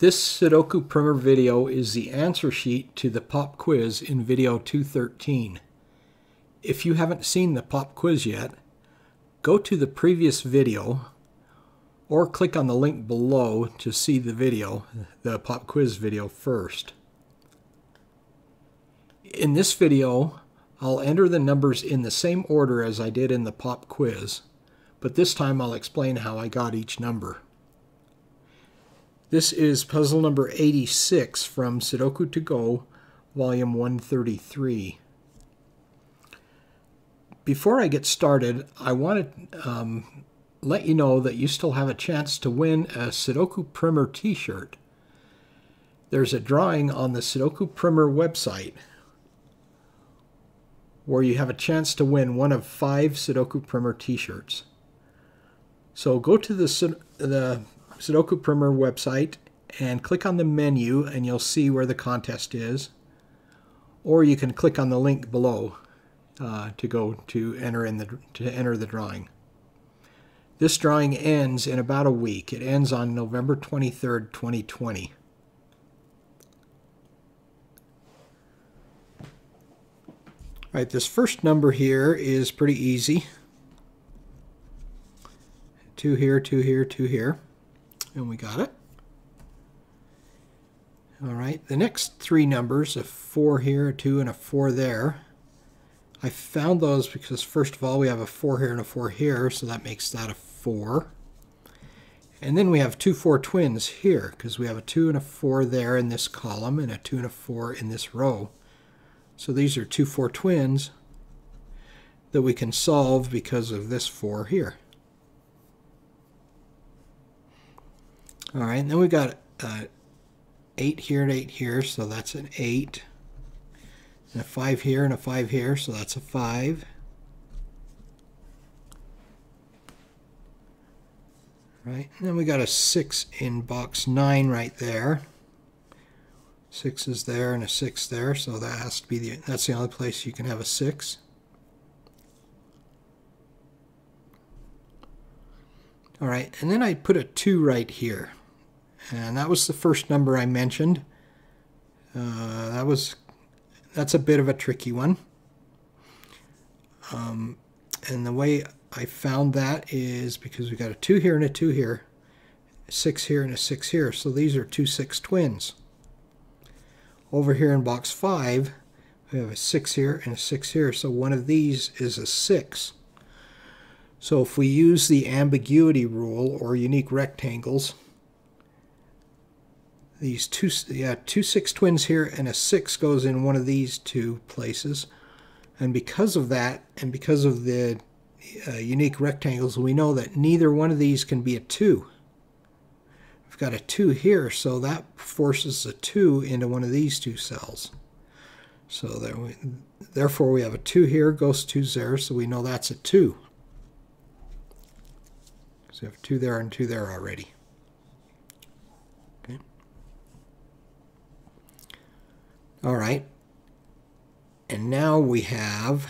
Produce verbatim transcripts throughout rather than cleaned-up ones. This Sudoku Primer video is the answer sheet to the pop quiz in video two thirteen. If you haven't seen the pop quiz yet, go to the previous video or click on the link below to see the video, the pop quiz video first. In this video, I'll enter the numbers in the same order as I did in the pop quiz, but this time I'll explain how I got each number. This is puzzle number eighty-six from Sudoku to Go, volume one thirty-three. Before I get started, I want to um, let you know that you still have a chance to win a Sudoku Primer t-shirt. There's a drawing on the Sudoku Primer website where you have a chance to win one of five Sudoku Primer t-shirts. So go to the, the Sudoku Primer website and click on the menu and you'll see where the contest is, or you can click on the link below uh, to go to enter in the to enter the drawing. This drawing ends in about a week. It ends on November twenty-third twenty twenty. All right, this first number here is pretty easy. Two here, two here, two here. And we got it. All right, the next three numbers, a four here, a two, and a four there. I found those because first of all we have a four here and a four here, so that makes that a four. And then we have two four twins here because we have a two and a four there in this column and a two and a four in this row. So these are two four twins that we can solve because of this four here. All right, and then we've got uh, eight here and eight here, so that's an eight. And a five here and a five here, so that's a five. Right, and then we got a six in box nine right there. Six is there and a six there, so that has to be the that's the only place you can have a six. All right, and then I put a two right here. And that was the first number I mentioned. Uh, that was, that's a bit of a tricky one. Um, and the way I found that is because we got a two here and a two here, a six here and a six here. So these are two six twins. Over here in box five, we have a six here and a six here. So one of these is a six. So if we use the ambiguity rule or unique rectangles, these two, yeah, two six twins here and a six goes in one of these two places, and because of that and because of the uh, unique rectangles, we know that neither one of these can be a two. We've got a two here, so that forces a two into one of these two cells. So there we, therefore we have a two here, goes to zero, so we know that's a two. So we have two there and two there already. Okay. All right. And now we have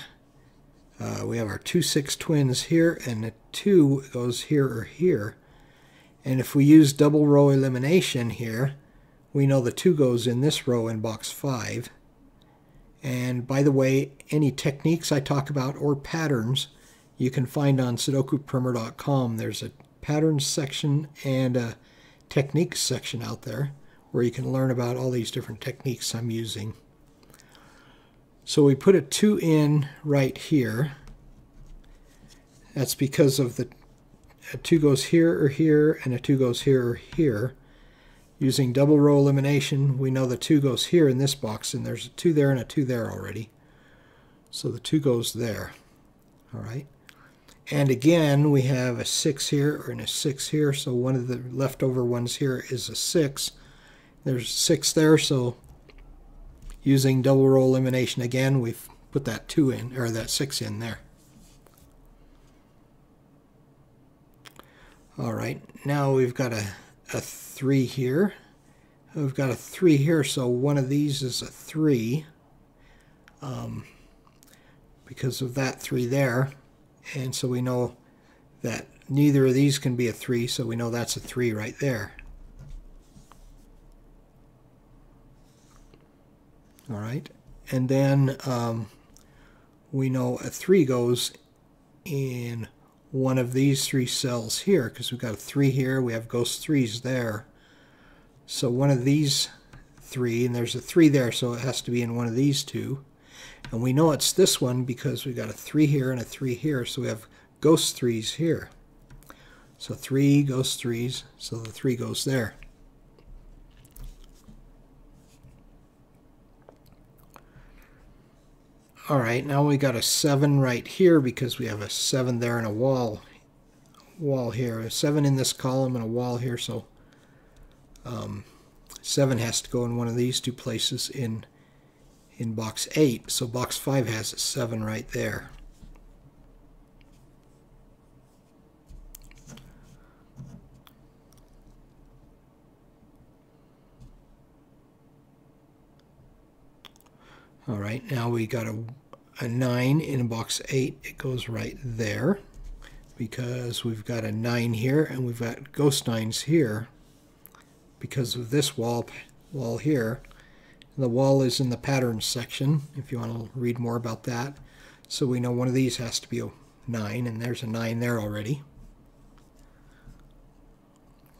uh, we have our two six twins here, and the two goes here or here. And if we use double row elimination here, we know the two goes in this row in box five. And by the way, any techniques I talk about or patterns, you can find on sudoku primer dot com. There's a patterns section and a techniques section out there where you can learn about all these different techniques I'm using. So we put a two in right here. That's because of the a two goes here or here and a two goes here or here. Using double row elimination, we know the two goes here in this box, and there's a two there and a two there already. So the two goes there. All right. And again, we have a six here and a six here, so one of the leftover ones here is a six. There's six there, so using double row elimination again, we've put that two in, or that six in there. All right, now we've got a, a three here. We've got a three here, so one of these is a three. Um, because of that three there. And so we know that neither of these can be a three, so we know that's a three right there. All right. And then um, we know a three goes in one of these three cells here, because we've got a three here, we have ghost threes there. So one of these three, and there's a three there, so it has to be in one of these two. And we know it's this one because we've got a three here and a three here, so we have ghost threes here. So three ghost threes, so the three goes there. All right, now we got a seven right here because we have a seven there and a wall, wall here. A seven in this column and a wall here, so um, seven has to go in one of these two places in, in box eight. So box five has a seven right there. All right, now we got a, a nine in box eight. It goes right there because we've got a nine here and we've got ghost nines here because of this wall, wall here. And the wall is in the pattern section if you want to read more about that. So we know one of these has to be a nine, and there's a nine there already.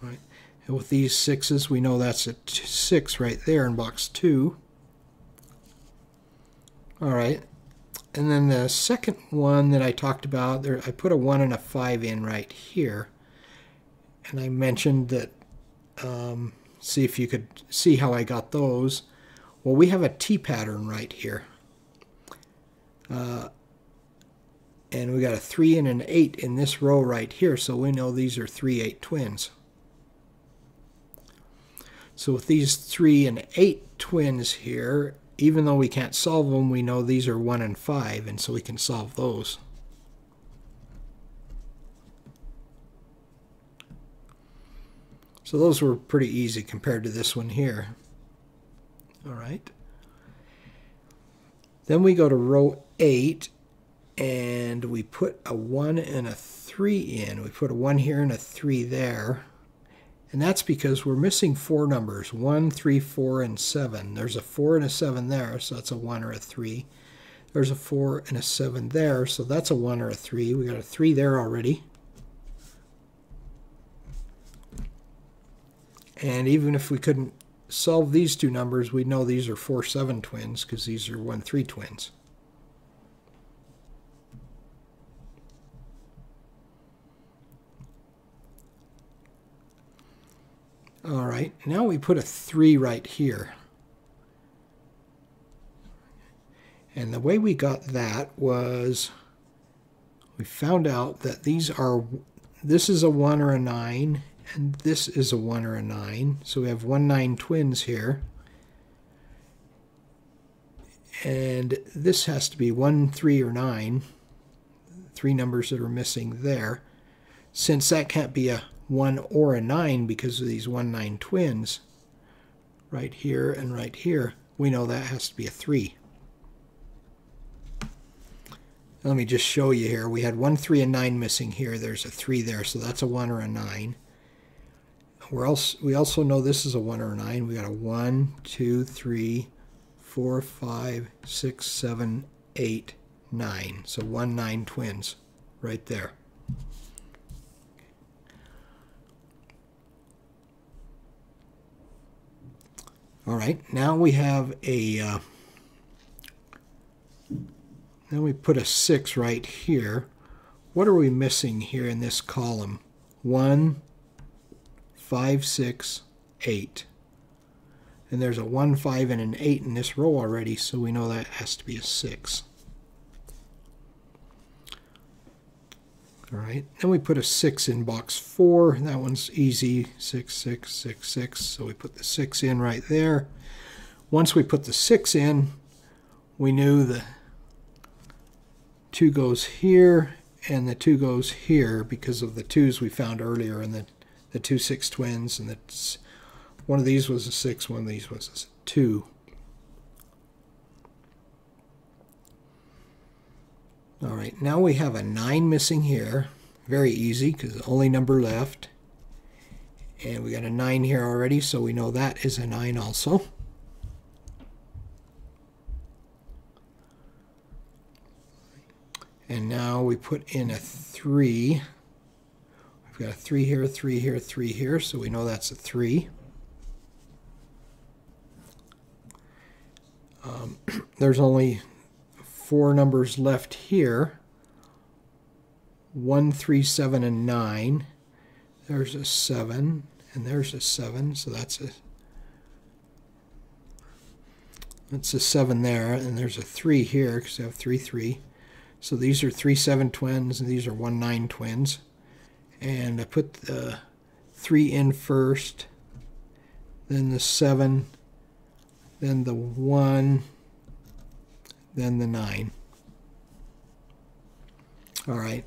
All right, and with these sixes, we know that's a six right there in box two. All right, and then the second one that I talked about, there, I put a one and a five in right here, and I mentioned that, um, see if you could see how I got those. Well, we have a T pattern right here, uh, and we got a three and an eight in this row right here, so we know these are three eight twins. So with these three and eight twins here, even though we can't solve them, we know these are one and five, and so we can solve those. So those were pretty easy compared to this one here. All right. Then we go to row eight, and we put a one and a three in. We put a one here and a three there. And that's because we're missing four numbers, one, three, four, and seven. There's a four and a seven there, so that's a one or a three. There's a four and a seven there, so that's a one or a three. We got a three there already. And even if we couldn't solve these two numbers, we'd know these are four seven twins because these are one three twins. All right, now we put a three right here. And the way we got that was we found out that these are, this is a one or a nine, and this is a one or a nine. So we have one nine twins here. And this has to be one, three, or nine, three numbers that are missing there. Since that can't be a one or a nine because of these one nine twins right here and right here, we know that has to be a three. Let me just show you here. We had one, three, and nine missing here. There's a three there, so that's a one or a nine. We're also, we also know this is a one or a nine. We got a one, two, three, four, five, six, seven, eight, nine. So one nine twins right there. All right, now we have a, uh, now we put a six right here. What are we missing here in this column? one, five, six, eight. And there's a one, five, and an eight in this row already, so we know that has to be a six. All right, then we put a six in box four. That one's easy, six, six, six, six. So we put the six in right there. Once we put the six in, we knew the two goes here and the two goes here because of the twos we found earlier in the, the two six twins. And that's, one of these was a six, one of these was a two. All right, now we have a nine missing here. Very easy because the only number left. And we got a nine here already, so we know that is a nine also. put in a three. We've got a three here, three here, three here, so we know that's a three. Um, there's only four numbers left here, one, three, seven, and nine. There's a seven, and there's a seven, so that's a, that's a seven there, and there's a three here, because we have three, three. So these are three, seven twins, and these are one, nine twins. And I put the three in first, then the seven, then the one, then the nine. All right.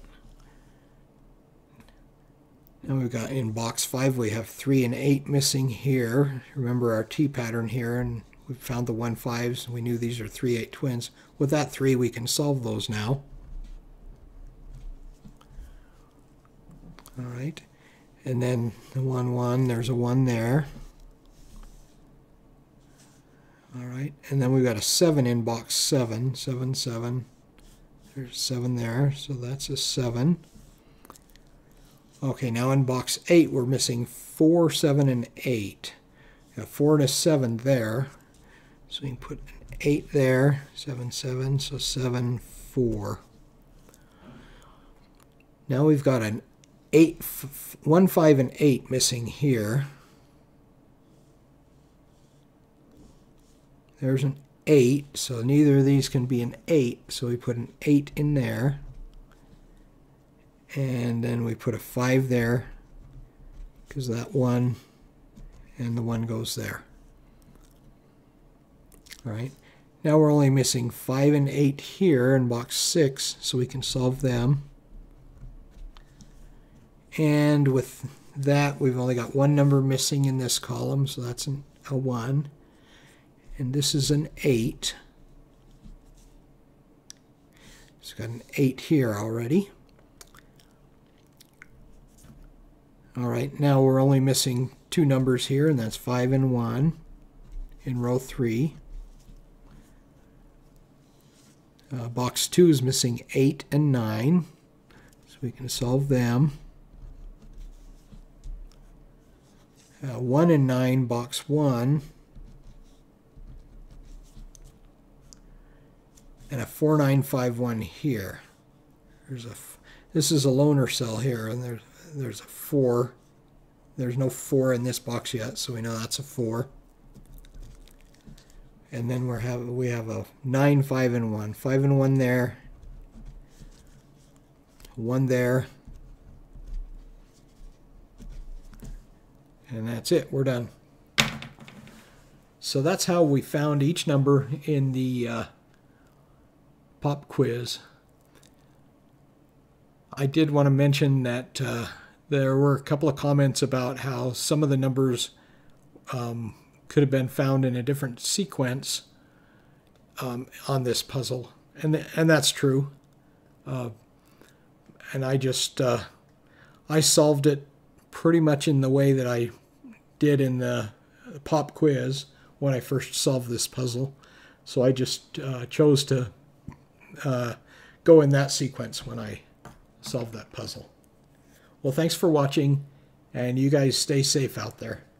Now we've got in box five, we have three and eight missing here. Remember our T pattern here, and we found the one fives. We knew these are three, eight twins. With that three, we can solve those now. All right. And then the one, one, there's a one there. All right, and then we've got a seven in box seven, seven, seven. There's seven there, so that's a seven. Okay, now in box eight, we're missing four, seven, and eight. Got a four and a seven there, so we can put an eight there, seven, seven, so seven, four. Now we've got an eight, one, five, and eight missing here. There's an eight, so neither of these can be an eight, so we put an eight in there. And then we put a five there, because that one and the one goes there. All right, now we're only missing five and eight here in box six, so we can solve them. And with that, we've only got one number missing in this column, so that's an, a one. And this is an eight. It's got an eight here already. All right, now we're only missing two numbers here, and that's five and one in row three. Uh, box two is missing eight and nine, so we can solve them. Uh, one and nine, box one. And a four nine five one here. There's a, this is a loner cell here, and there's, there's a four. There's no four in this box yet, so we know that's a four. And then we're have, we have a nine, five, and one. five and one there, one there. And that's it, we're done. So that's how we found each number in the uh, pop quiz. I did want to mention that uh, there were a couple of comments about how some of the numbers um, could have been found in a different sequence um, on this puzzle, and th and that's true. Uh, and I just uh, I solved it pretty much in the way that I did in the pop quiz when I first solved this puzzle. So I just uh, chose to Uh, go in that sequence when I solve that puzzle. Well, thanks for watching, and you guys stay safe out there.